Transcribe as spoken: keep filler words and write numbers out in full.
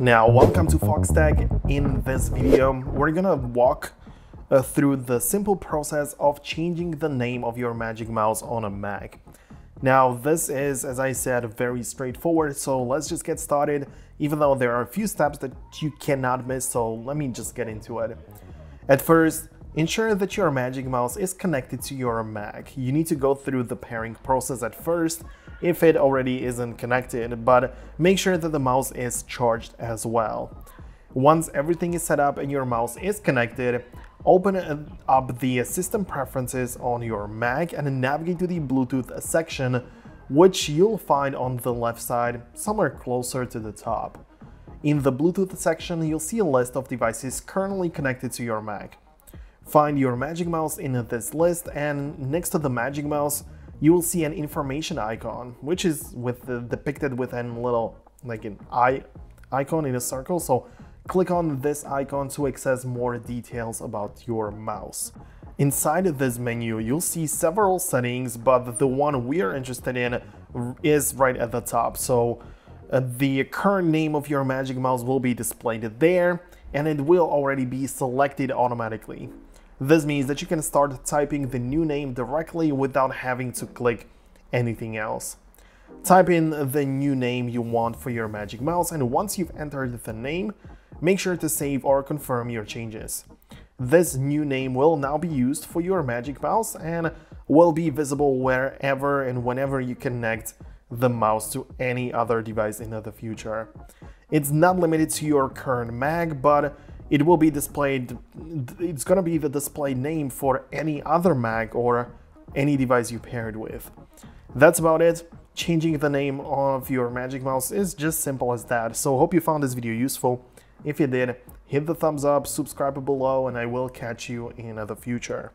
Now, welcome to Foxtecc. In this video, we're gonna walk uh, through the simple process of changing the name of your Magic Mouse on a Mac. Now, this is, as I said, very straightforward, so let's just get started, even though there are a few steps that you cannot miss, so let me just get into it. At first, ensure that your Magic Mouse is connected to your Mac. You need to go through the pairing process at first, if it already isn't connected, but make sure that the mouse is charged as well. Once everything is set up and your mouse is connected, open up the system preferences on your Mac and navigate to the Bluetooth section, which you'll find on the left side, somewhere closer to the top. In the Bluetooth section, you'll see a list of devices currently connected to your Mac. Find your Magic Mouse in this list, and next to the Magic Mouse, you will see an information icon, which is with the, depicted with a little, like an eye icon in a circle. So click on this icon to access more details about your mouse. Inside this menu, you'll see several settings, but the one we are interested in is right at the top. So uh, the current name of your Magic Mouse will be displayed there, and it will already be selected automatically. This means that you can start typing the new name directly without having to click anything else. Type in the new name you want for your Magic Mouse, and once you've entered the name, make sure to save or confirm your changes. This new name will now be used for your Magic Mouse and will be visible wherever and whenever you connect the mouse to any other device in the future. It's not limited to your current Mac, but it will be displayed, it's gonna be the display name for any other Mac or any device you paired with. That's about it. Changing the name of your Magic Mouse is just simple as that. So hope you found this video useful. If you did, hit the thumbs up, subscribe below, and I will catch you in the future.